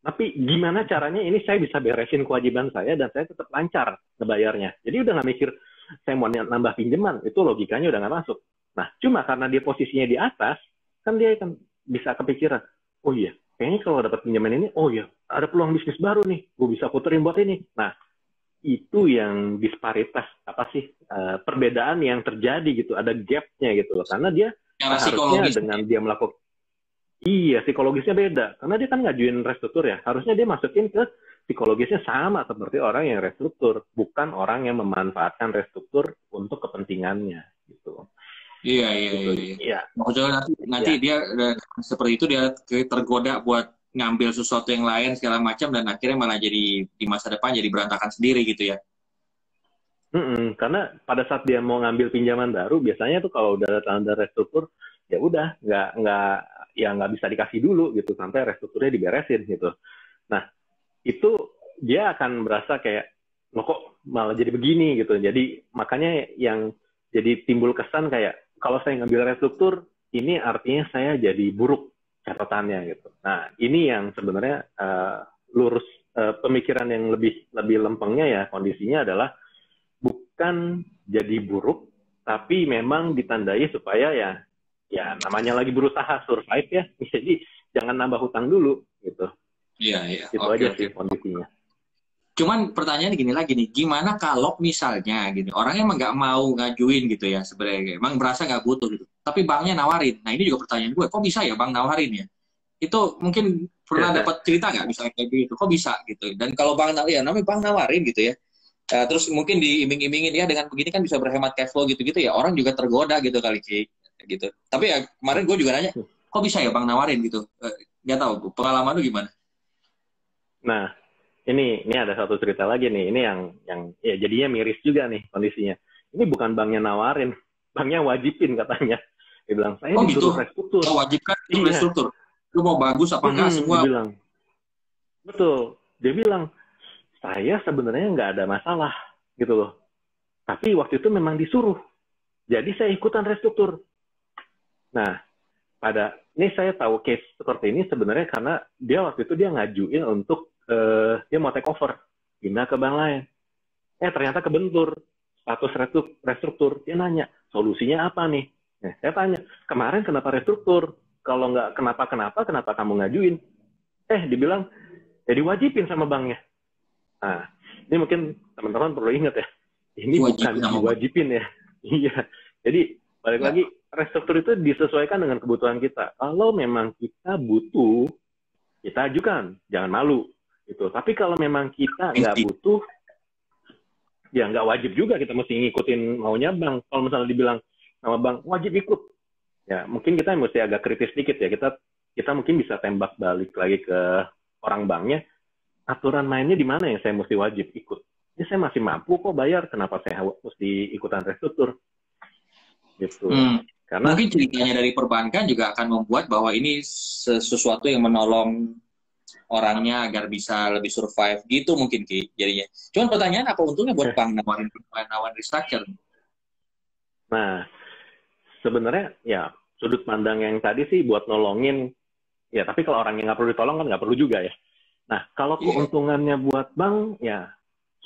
Tapi gimana caranya ini saya bisa beresin kewajiban saya dan saya tetap lancar ngebayarnya. Jadi udah nggak mikir, saya mau nambah pinjaman, itu logikanya udah nggak masuk. Nah, cuma karena dia posisinya di atas, kan dia akan bisa kepikiran, oh iya, kayaknya kalau dapat pinjaman ini, oh iya, ada peluang bisnis baru nih, gue bisa puterin buat ini. Nah, itu yang disparitas, apa sih, perbedaan yang terjadi gitu, ada gapnya gitu loh, karena dia harusnya dengan dia melakukan, iya, psikologisnya beda, karena dia kan ngajuin restruktur ya, harusnya dia masukin ke psikologisnya sama seperti orang yang restruktur, bukan orang yang memanfaatkan restruktur untuk kepentingannya gitu. Iya. Maksudnya nanti dia seperti itu, dia tergoda buat ngambil sesuatu yang lain segala macam, dan akhirnya malah jadi di masa depan jadi berantakan sendiri gitu ya. Karena pada saat dia mau ngambil pinjaman baru, biasanya tuh kalau udah ada tanda restruktur, ya udah nggak bisa dikasih dulu gitu sampai restrukturnya diberesin gitu. Nah itu dia akan merasa kayak, loh kok malah jadi begini gitu. Jadi makanya yang jadi timbul kesan kayak, kalau saya ngambil restruktur ini artinya saya jadi buruk catatannya gitu. Nah ini yang sebenarnya pemikiran yang lebih lempengnya ya, kondisinya adalah bukan jadi buruk, tapi memang ditandai supaya ya namanya lagi berusaha survive ya, jadi jangan nambah hutang dulu gitu. Iya. Itu aja sih kondisinya. Cuman pertanyaan gini lagi nih, gimana kalau misalnya gini, orangnya emang nggak mau ngajuin gitu ya sebenarnya, emang merasa nggak butuh gitu, tapi banknya nawarin. Nah ini juga pertanyaan gue, kok bisa ya bank nawarin ya? Itu mungkin pernah dapat cerita nggak misalnya kayak gitu, kok bisa gitu? Dan kalau bank nawarin, namanya bank nawarin gitu ya, terus mungkin diiming-imingin ya dengan begini kan bisa berhemat cash flow gitu-gitu ya, orang juga tergoda gitu kali gitu. Tapi ya kemarin gue juga nanya, kok bisa ya bank nawarin gitu? Nggak tahu, pengalaman lu gimana? Nah ini ada satu cerita lagi nih, ini yang ya jadinya miris juga nih kondisinya. Ini bukan banknya nawarin, banknya wajibin katanya. Dia bilang, saya disuruh restruktur. Oh, wajibkan itu restruktur. Lu mau bagus apa enggak semua. Dia bilang, betul. Dia bilang, saya sebenarnya nggak ada masalah gitu loh. Tapi waktu itu memang disuruh. Jadi saya ikutan restruktur. Nah, ini saya tahu case seperti ini sebenarnya karena dia waktu itu dia ngajuin untuk dia mau take over, pindah ke bank lain. Ternyata kebentur status restruktur. Dia nanya, solusinya apa nih? Saya tanya, kemarin kenapa restruktur? Kalau nggak kenapa kamu ngajuin? Dibilang, jadi wajibin sama banknya. Nah, ini mungkin teman-teman perlu ingat ya. Ini bukan diwajibin ya. Iya. Jadi, balik lagi, restruktur itu disesuaikan dengan kebutuhan kita. Kalau memang kita butuh, kita ajukan. Jangan malu. Gitu. Tapi kalau memang kita nggak butuh, ya nggak wajib juga kita mesti ngikutin maunya bank. Kalau misalnya dibilang sama bank wajib ikut, ya mungkin kita mesti agak kritis dikit ya. Kita mungkin bisa tembak balik lagi ke orang banknya. Aturan mainnya di mana yang saya mesti wajib ikut? Ini saya masih mampu kok bayar, kenapa saya mesti ikutan restruktur? Gitu. Karena mungkin ceritanya dari perbankan juga akan membuat bahwa ini sesuatu yang menolong orangnya agar bisa lebih survive gitu mungkin Ki jadinya. Cuman pertanyaan, apa untungnya buat bank nawarin restructure? Nah, sebenarnya ya sudut pandang yang tadi sih buat nolongin ya, tapi kalau orang yang nggak perlu ditolong kan nggak perlu juga ya. Nah, kalau keuntungannya buat bank ya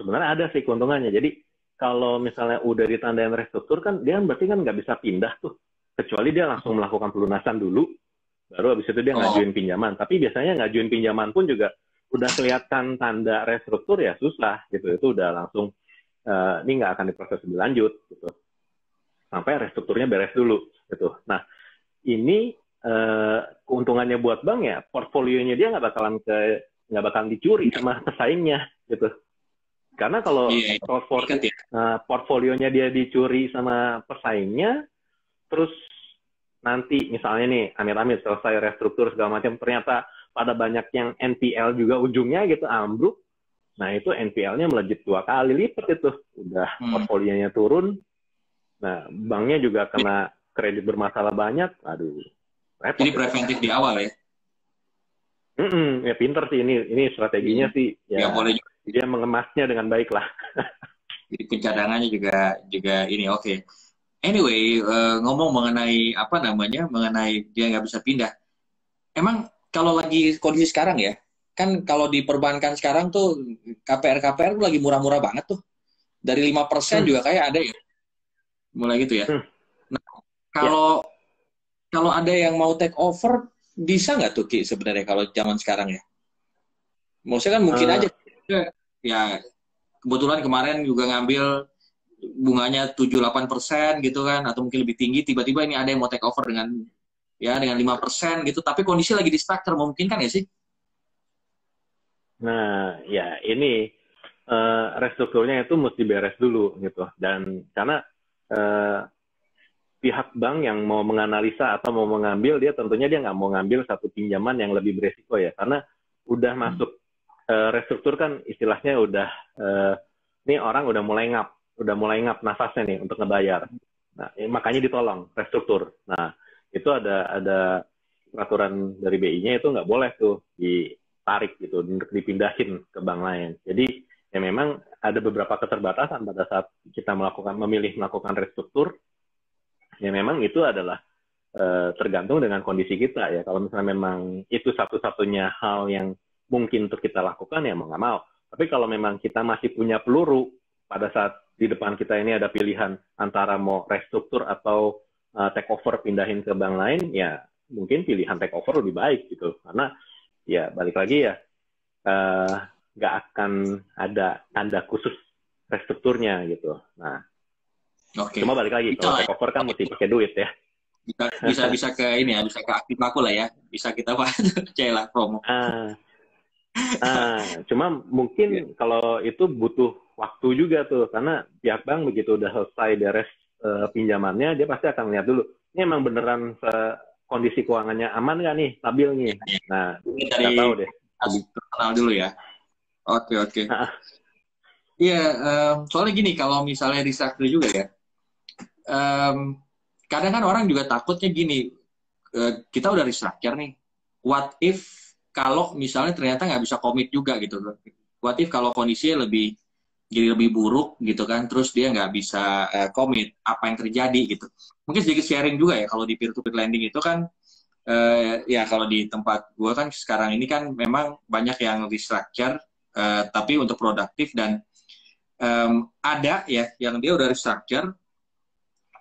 sebenarnya ada sih keuntungannya. Jadi kalau misalnya udah ditandain restruktur kan dia berarti kan nggak bisa pindah tuh, kecuali dia langsung melakukan pelunasan dulu. Baru habis itu dia ngajuin pinjaman. Tapi biasanya ngajuin pinjaman pun juga udah kelihatan tanda restruktur ya susah gitu. Itu udah langsung ini nggak akan diproses lebih lanjut gitu. Sampai restrukturnya beres dulu gitu. Nah ini keuntungannya buat bank ya, portfolionya dia nggak bakalan dicuri sama pesaingnya gitu. Karena kalau portfolionya dia dicuri sama pesaingnya, terus nanti misalnya nih amit-amit selesai restruktur segala macam, ternyata pada banyak yang NPL juga ujungnya gitu ambruk. Nah itu NPL-nya melejit 2 kali lipat itu. Udah portfolionya turun. Nah banknya juga kena kredit bermasalah banyak. Aduh. Repot. Jadi preventif di awal ya? Ya pinter sih ini strateginya sih. Ya, boleh juga. Dia mengemasnya dengan baik lah. Jadi pencadangannya juga ini oke. Anyway, ngomong mengenai mengenai dia nggak bisa pindah. Emang kalau lagi kondisi sekarang ya, kan kalau di perbankan sekarang tuh KPR tuh lagi murah-murah banget tuh. Dari 5% juga kayak ada ya. Mulai gitu ya. Nah, Kalau ada yang mau take over, bisa nggak tuh Ki sebenarnya kalau zaman sekarang ya? Maksudnya kan mungkin aja ya, kebetulan kemarin juga ngambil bunganya 7-8% gitu kan, atau mungkin lebih tinggi, tiba-tiba ini ada yang mau take over dengan ya dengan 5% gitu, tapi kondisi lagi di structure, memungkinkan ya sih? Nah ya ini restrukturnya itu mesti beres dulu gitu, dan karena pihak bank yang mau menganalisa atau mau mengambil, dia tentunya dia nggak mau ngambil satu pinjaman yang lebih beresiko ya, karena udah masuk restruktur kan istilahnya udah nih orang udah mulai ngap nafasnya nih untuk ngebayar. Nah makanya ditolong restruktur. Nah itu ada peraturan dari BI-nya itu nggak boleh tuh ditarik gitu, dipindahin ke bank lain. Jadi ya memang ada beberapa keterbatasan pada saat kita memilih melakukan restruktur. Ya memang itu adalah tergantung dengan kondisi kita ya. Kalau misalnya memang itu satu-satunya hal yang mungkin untuk kita lakukan ya mau nggak mau. Tapi kalau memang kita masih punya peluru pada saat di depan kita ini ada pilihan antara mau restruktur atau take over pindahin ke bank lain, ya mungkin pilihan take over lebih baik gitu. Karena ya balik lagi ya nggak akan ada tanda khusus restrukturnya gitu. Nah. Okay. Cuma balik lagi, kalau take over kan mesti pakai duit ya. Bisa ke ini ya, bisa ke aktif laku lah ya. Bisa kita cailah promo. Cuma mungkin kalau itu butuh waktu juga tuh. Karena pihak bank begitu udah selesai beres pinjamannya, dia pasti akan lihat dulu. Ini emang beneran kondisi keuangannya aman nggak nih? Stabil nih? Nah, nggak tahu deh. Kenal dulu ya. Oke. Iya, soalnya gini, kalau misalnya restructure juga ya. Kadang kan orang juga takutnya gini, kita udah restructure nih, what if kalau misalnya ternyata nggak bisa komit juga gitu, what if kalau kondisinya jadi lebih buruk gitu kan, terus dia nggak bisa komit, apa yang terjadi gitu. Mungkin sedikit sharing juga ya, kalau di peer-to-peer lending itu kan, ya kalau di tempat gue kan sekarang ini kan memang banyak yang restructure, tapi untuk produktif, dan ada ya yang dia udah restructure,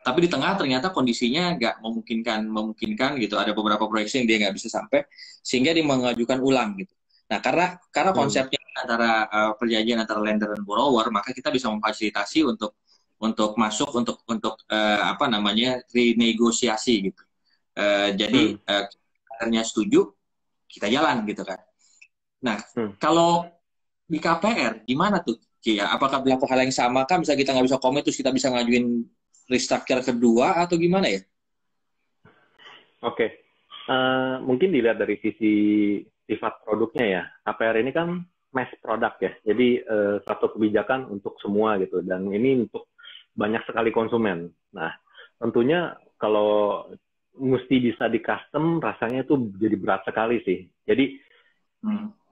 tapi di tengah ternyata kondisinya nggak memungkinkan gitu, ada beberapa proyeksi yang dia nggak bisa sampai, sehingga dia mengajukan ulang gitu. Nah karena konsepnya antara perjanjian antara lender dan borrower, maka kita bisa memfasilitasi untuk masuk apa namanya renegosiasi gitu. Jadi akhirnya setuju kita jalan gitu kan. Nah kalau di KPR gimana tuh? Ya, apakah berlaku hal yang sama kan? Misalnya kita nggak bisa komit terus kita bisa ngajuin restructure kedua atau gimana ya? Oke. Mungkin dilihat dari sisi sifat produknya ya. KPR ini kan mass product ya. Jadi satu kebijakan untuk semua gitu. Dan ini untuk banyak sekali konsumen. Nah, tentunya kalau mesti bisa di custom rasanya itu jadi berat sekali sih. Jadi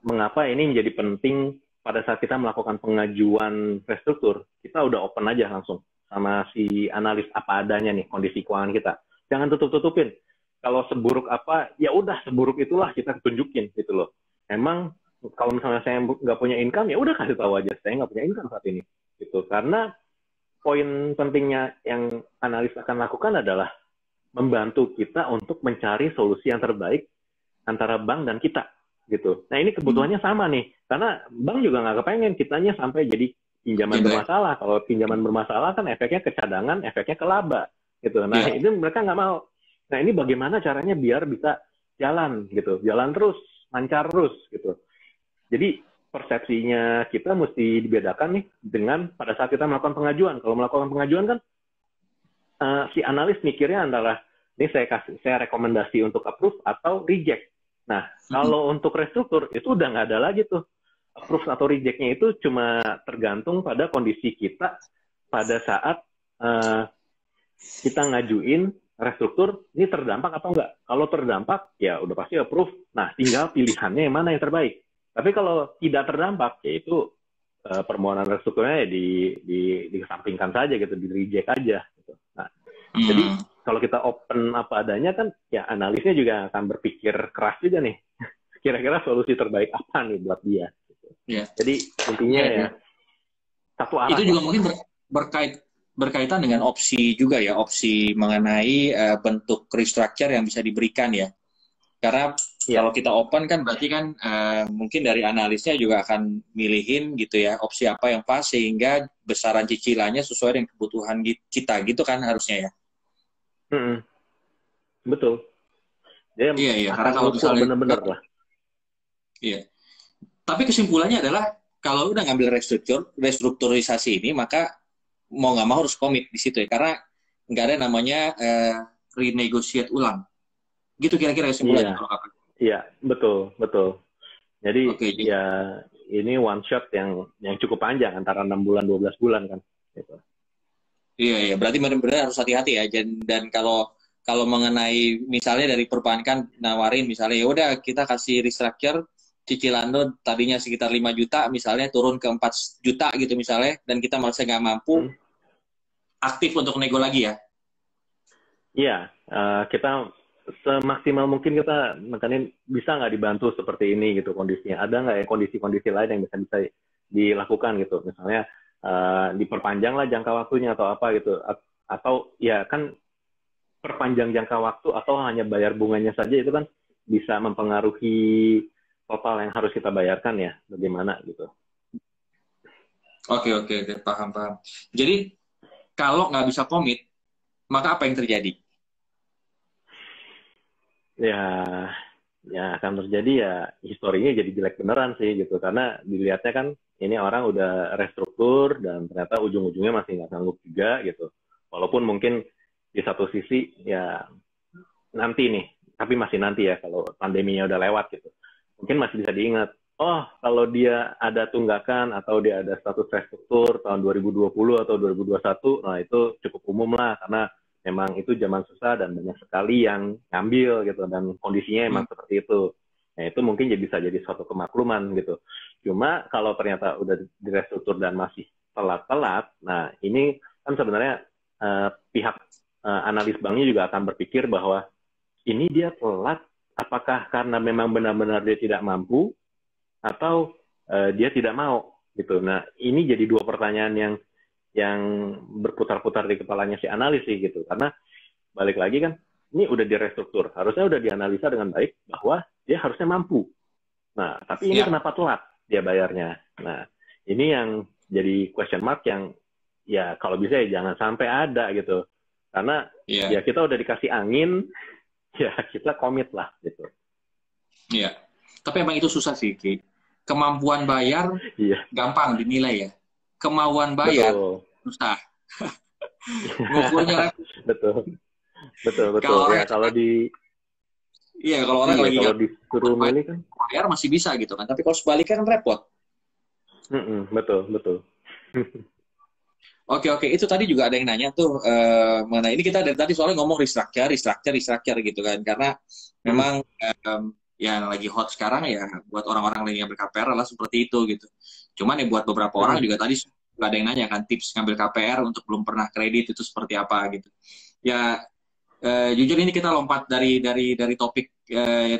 mengapa ini menjadi penting pada saat kita melakukan pengajuan restruktur? Kita udah open aja langsung sama si analis apa adanya nih kondisi keuangan kita. Jangan tutup-tutupin. Kalau seburuk apa, ya udah seburuk itulah kita tunjukin gitu loh. Emang kalau misalnya saya nggak punya income, ya udah kasih tahu aja saya nggak punya income saat ini. Gitu. Karena poin pentingnya yang analis akan lakukan adalah membantu kita untuk mencari solusi yang terbaik antara bank dan kita gitu. Nah ini kebutuhannya sama nih. Karena bank juga nggak kepengen kitanya sampai jadi pinjaman bermasalah. Kalau pinjaman bermasalah kan efeknya ke cadangan, efeknya ke laba gitu. Nah itu mereka nggak mau. Nah ini bagaimana caranya biar bisa jalan gitu, jalan terus, lancar terus gitu. Jadi persepsinya kita mesti dibedakan nih dengan pada saat kita melakukan pengajuan. Kalau melakukan pengajuan kan si analis mikirnya adalah ini saya rekomendasi untuk approve atau reject. Nah kalau untuk restruktur itu udah nggak ada lagi tuh. Approve atau rejectnya itu cuma tergantung pada kondisi kita pada saat kita ngajuin restruktur, ini terdampak atau enggak. Kalau terdampak, ya udah pasti approve. Nah, tinggal pilihannya yang mana yang terbaik. Tapi kalau tidak terdampak, yaitu permohonan restrukturnya ya dikesampingkan saja gitu, di-reject aja. Gitu. Nah, jadi kalau kita open apa adanya kan, ya analisnya juga akan berpikir keras juga nih. Kira-kira solusi terbaik apa nih buat dia. Jadi intinya ya satu arah. Itu juga mungkin berkait berkaitan dengan opsi juga ya, opsi mengenai bentuk restructure yang bisa diberikan ya. Karena kalau kita open kan berarti kan mungkin dari analisnya juga akan milihin gitu ya, opsi apa yang pas sehingga besaran cicilannya sesuai dengan kebutuhan kita gitu kan harusnya ya. Betul. Jadi iya, karena kalau misalnya benar-benar lah. Iya. Tapi kesimpulannya adalah kalau udah ngambil restrukturisasi ini maka mau nggak mau harus komit di situ ya, karena nggak ada namanya renegosiat ulang. Gitu kira-kira kesimpulannya. Iya, betul. Jadi ya ini one shot yang cukup panjang, antara 6 bulan 12 bulan kan. Gitu. Iya, berarti benar-benar harus hati-hati ya. Dan kalau mengenai misalnya dari perbankan nawarin misalnya ya udah kita kasih restructure cicilan lo tadinya sekitar 5 juta misalnya turun ke 4 juta gitu misalnya, dan kita masih nggak mampu aktif untuk nego lagi ya. Iya, kita semaksimal mungkin kita makanya bisa nggak dibantu seperti ini gitu kondisinya, ada nggak ya kondisi-kondisi lain yang bisa dilakukan gitu, misalnya diperpanjang lah jangka waktunya atau apa gitu, atau ya kan perpanjang jangka waktu atau hanya bayar bunganya saja itu kan bisa mempengaruhi total yang harus kita bayarkan ya, bagaimana gitu. Oke, paham. Jadi kalau nggak bisa komit maka apa yang terjadi? Ya akan terjadi ya historinya jadi jelek beneran sih gitu, karena dilihatnya kan ini orang udah restruktur dan ternyata ujung-ujungnya masih nggak sanggup juga gitu, walaupun mungkin di satu sisi ya nanti nih, tapi masih nanti ya kalau pandeminya udah lewat gitu, mungkin masih bisa diingat, oh kalau dia ada tunggakan atau dia ada status restruktur tahun 2020 atau 2021, nah itu cukup umum lah karena memang itu zaman susah dan banyak sekali yang ngambil gitu, dan kondisinya emang seperti itu. Nah itu mungkin bisa jadi suatu kemakluman gitu. Cuma kalau ternyata udah direstruktur dan masih telat-telat, nah ini kan sebenarnya pihak analis banknya juga akan berpikir bahwa ini dia telat, apakah karena memang benar-benar dia tidak mampu atau dia tidak mau gitu. Nah ini jadi dua pertanyaan yang berputar-putar di kepalanya si analis sih gitu, karena balik lagi kan ini udah direstruktur, harusnya udah dianalisa dengan baik bahwa dia harusnya mampu, nah tapi ini kenapa telat dia bayarnya. Nah ini yang jadi question mark, yang ya kalau bisa ya jangan sampai ada gitu, karena ya kita udah dikasih angin ya kita komit lah gitu. Iya, tapi emang itu susah sih Ki. Kemampuan bayar gampang dinilai ya, kemauan bayar susah. Ngukurnya betul. Kalau orang disuruh milih kan bayar masih bisa gitu kan, tapi kalau sebaliknya kan repot. Betul. Oke, itu tadi juga ada yang nanya tuh mengenai ini, kita dari tadi soalnya ngomong restructure gitu kan, karena memang yang lagi hot sekarang ya buat orang-orang lain yang berKPR lah seperti itu gitu. Cuman ya buat beberapa orang juga tadi nggak ada yang nanya kan tips ngambil KPR untuk belum pernah kredit itu seperti apa gitu. Ya jujur ini kita lompat dari topik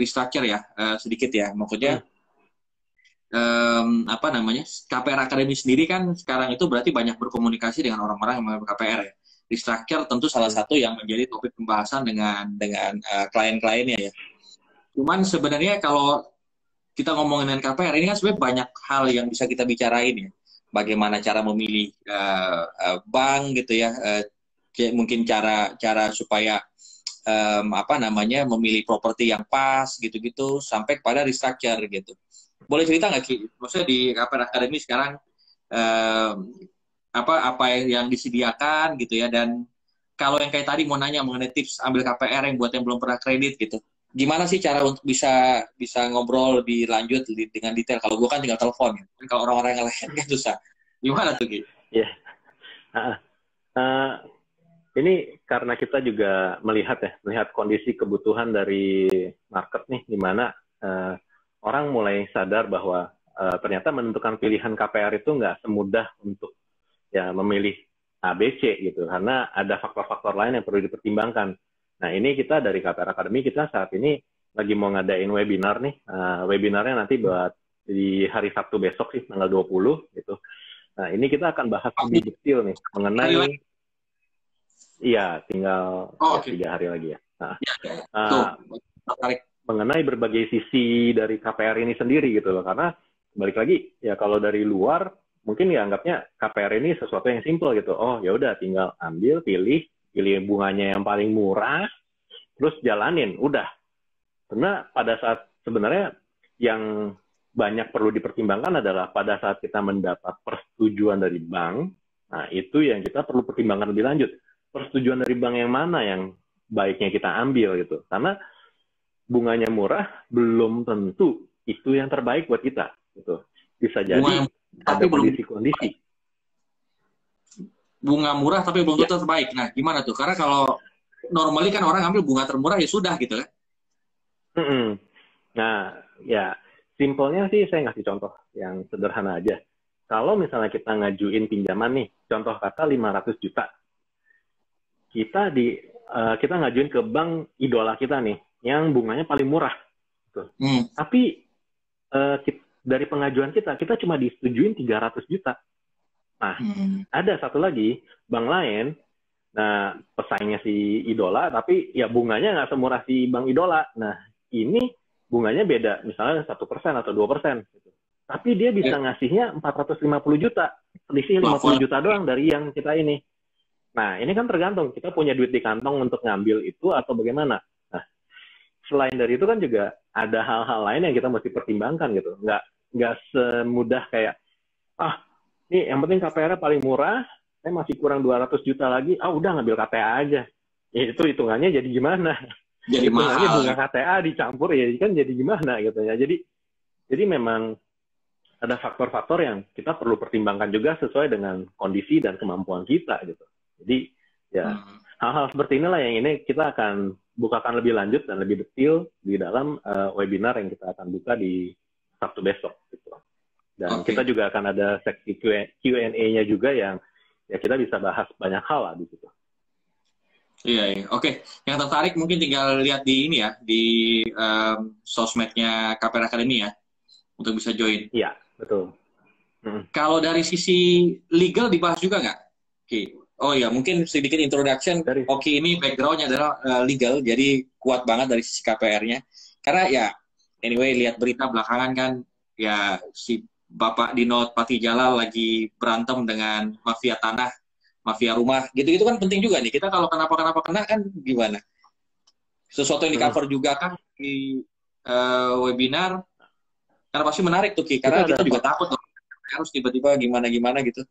restructure ya sedikit ya. Maksudnya KPR Academy sendiri kan sekarang itu berarti banyak berkomunikasi dengan orang-orang yang mengambil KPR ya. Restructure tentu salah satu yang menjadi topik pembahasan dengan klien-kliennya ya. Cuman sebenarnya kalau kita ngomongin KPR ini kan sebenarnya banyak hal yang bisa kita bicarain ya. Bagaimana cara memilih bank gitu ya, mungkin cara supaya memilih properti yang pas gitu-gitu, sampai kepada restructure gitu. Boleh cerita nggak Ki? Maksudnya di KPR Academy sekarang apa yang disediakan gitu ya, dan kalau yang kayak tadi mau nanya mengenai tips ambil KPR yang buat yang belum pernah kredit gitu. Gimana sih cara untuk bisa ngobrol lebih lanjut dengan detail? Kalau gue kan tinggal telepon, kan kalau orang-orang yang lain kan susah. Gimana tuh Ki? Iya. Ini karena kita juga melihat kondisi kebutuhan dari market nih, di mana orang mulai sadar bahwa ternyata menentukan pilihan KPR itu nggak semudah untuk ya memilih ABC gitu, karena ada faktor-faktor lain yang perlu dipertimbangkan. Nah ini kita dari KPR Academy kita saat ini lagi mau ngadain webinar nih. Webinarnya nanti buat di hari Sabtu besok sih, tanggal 20 gitu. Nah ini kita akan bahas lebih detail nih mengenai Iya, tinggal 3 hari lagi ya. Nah, mengenai berbagai sisi dari KPR ini sendiri gitu loh, karena balik lagi ya kalau dari luar mungkin ya anggapnya KPR ini sesuatu yang simple gitu. Oh ya udah tinggal ambil, pilih bunganya yang paling murah, terus jalanin, udah. Karena pada saat sebenarnya yang banyak perlu dipertimbangkan adalah pada saat kita mendapat persetujuan dari bank, nah itu yang kita perlu pertimbangkan lebih lanjut. Persetujuan dari bank yang mana yang baiknya kita ambil gitu. Karena bunganya murah belum tentu itu yang terbaik buat kita gitu. Bisa jadi ada kondisi-kondisi. Bunga murah tapi belum tentu terbaik. Nah, gimana tuh? Karena kalau normally kan orang ambil bunga termurah ya sudah gitu kan. Nah, ya simpelnya sih saya ngasih contoh yang sederhana aja. Kalau misalnya kita ngajuin pinjaman nih, contoh kata 500 juta. Kita ngajuin ke bank idola kita nih, yang bunganya paling murah. Gitu. Tapi dari pengajuan kita cuma disetujuin 300 juta. Nah, ada satu lagi, bank lain, nah pesaingnya si idola, tapi ya bunganya nggak semurah si bank idola. Nah, ini bunganya beda, misalnya 1% atau 2%. Gitu. Tapi dia bisa ngasihnya 450 juta. Selisih 50 juta doang dari yang kita ini. Nah, ini kan tergantung kita punya duit di kantong untuk ngambil itu atau bagaimana. Nah, selain dari itu kan juga ada hal-hal lain yang kita mesti pertimbangkan gitu. Nggak semudah kayak, ini yang penting KPR-nya paling murah, saya masih kurang 200 juta lagi, udah ngambil KTA aja. Ya, itu hitungannya jadi gimana? Jadi hitungannya bunga KTA dicampur, ya kan jadi gimana gitu ya. Jadi memang ada faktor-faktor yang kita perlu pertimbangkan juga sesuai dengan kondisi dan kemampuan kita gitu. Jadi ya hal-hal seperti inilah yang ini kita akan bukakan lebih lanjut dan lebih detail di dalam webinar yang kita akan buka di Sabtu besok. Gitu. Dan kita juga akan ada seksi Q&A-nya juga yang ya kita bisa bahas banyak hal lah di situ. Iya. Oke. Yang tertarik mungkin tinggal lihat di ini ya, di sosmednya KPR Academy ya, untuk bisa join. Iya, betul. Kalau dari sisi legal dibahas juga nggak? Oke. Oh iya, mungkin sedikit introduction. Oki ini background-nya adalah legal, jadi kuat banget dari sisi KPR-nya. Karena ya, anyway, lihat berita belakangan kan, ya si Bapak Dino Patrajala lagi berantem dengan mafia tanah, mafia rumah, gitu-gitu kan penting juga nih. Kita kalau kenapa-kenapa kena kan gimana? Sesuatu yang di-cover juga kan di webinar, karena pasti menarik tuh, Ki. Karena kita juga takut, harus tiba-tiba gimana-gimana gitu.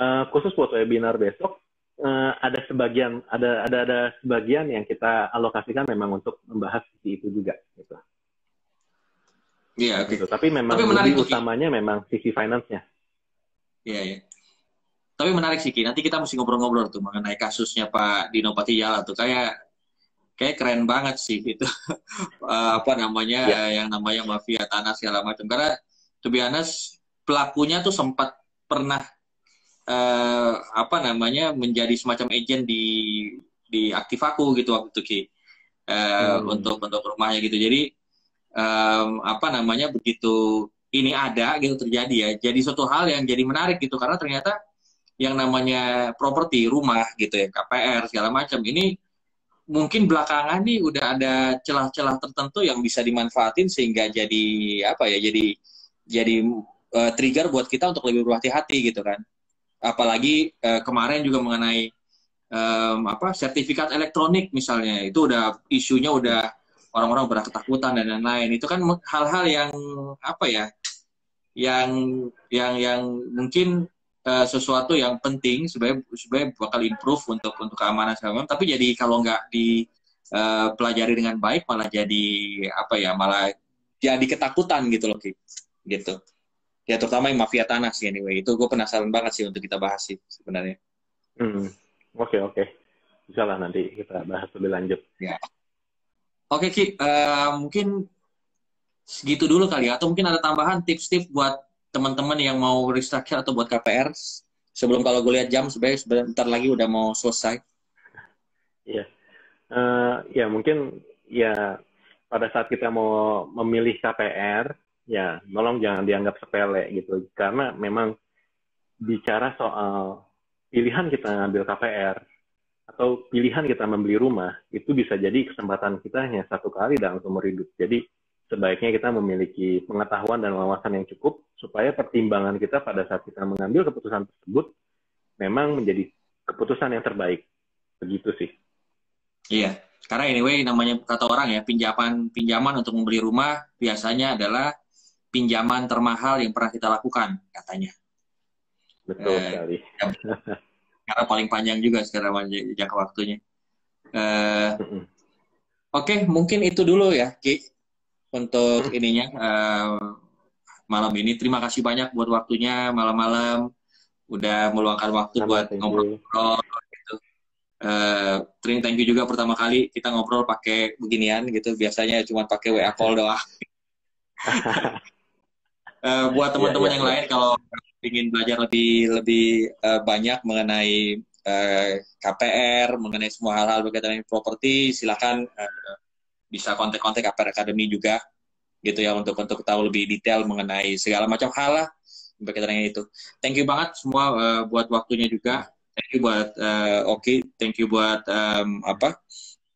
Khusus buat webinar besok ada sebagian yang kita alokasikan memang untuk membahas sisi itu juga gitu. Iya, gitu. Tapi memang lebih utamanya memang sisi finance-nya. Iya. Tapi menarik sih, Ki. Nanti kita mesti ngobrol-ngobrol tuh mengenai kasusnya Pak Dino Patrajala tuh kayak keren banget sih gitu. Yang namanya mafia tanah segala macam. Karena to be honest, pelakunya tuh sempat pernah menjadi semacam agent di Aktivaku gitu waktu itu, Ki, untuk rumahnya gitu. Jadi begitu ini ada gitu terjadi ya, jadi suatu hal yang jadi menarik gitu, karena ternyata yang namanya properti rumah gitu ya, KPR segala macam ini mungkin belakangan nih udah ada celah-celah tertentu yang bisa dimanfaatin sehingga jadi trigger buat kita untuk lebih berhati-hati gitu kan. Apalagi kemarin juga mengenai sertifikat elektronik misalnya, itu udah isunya udah orang-orang berketakutan dan lain-lain. Itu kan hal-hal yang yang mungkin sesuatu yang penting sebenarnya bakal improve untuk keamanan segala macam, tapi jadi kalau nggak dipelajari dengan baik malah jadi malah jadi ketakutan gitu loh, Ki. Gitu. Ya terutama yang mafia tanah sih, anyway itu gue penasaran banget sih untuk kita bahas sih sebenarnya. Oke. Bisa lah nanti kita bahas lebih lanjut. Ya. Oke, Ki, mungkin segitu dulu kali ya, atau mungkin ada tambahan tips-tips buat teman-teman yang mau restructure atau buat KPR sebelum, kalau gue lihat jam sebenarnya bentar lagi udah mau selesai. Iya. Pada saat kita mau memilih KPR ya, tolong jangan dianggap sepele gitu, karena memang bicara soal pilihan kita ngambil KPR atau pilihan kita membeli rumah itu bisa jadi kesempatan kita hanya satu kali dalam seumur hidup. Jadi sebaiknya kita memiliki pengetahuan dan wawasan yang cukup supaya pertimbangan kita pada saat kita mengambil keputusan tersebut memang menjadi keputusan yang terbaik. Begitu sih. Iya, karena anyway namanya kata orang ya, pinjaman untuk membeli rumah biasanya adalah pinjaman termahal yang pernah kita lakukan katanya. Betul sekali. Karena paling panjang juga sekarang jangka waktunya. Oke, mungkin itu dulu ya, Ki, untuk ininya malam ini. Terima kasih banyak buat waktunya malam-malam, udah meluangkan waktu buat ngobrol-ngobrol gitu. Thank you juga, pertama kali kita ngobrol pakai beginian gitu, biasanya cuma pakai WA call doang. Buat teman-teman yang lain kalau ingin belajar lebih banyak mengenai KPR, mengenai semua hal-hal berkaitan dengan properti, silakan bisa kontak-kontak KPR Academy juga gitu ya, untuk tahu lebih detail mengenai segala macam hal lah berkaitan dengan itu. Thank you banget semua buat waktunya juga. Thank you buat Oki, thank you buat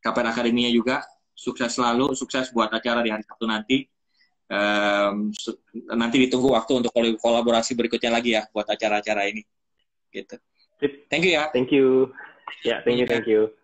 KPR Academy-nya juga. Sukses selalu, sukses buat acara di hari Sabtu nanti. Nanti ditunggu waktu untuk kolaborasi berikutnya lagi ya buat acara-acara ini gitu. Thank you ya. Thank you. Ya, yeah, thank you.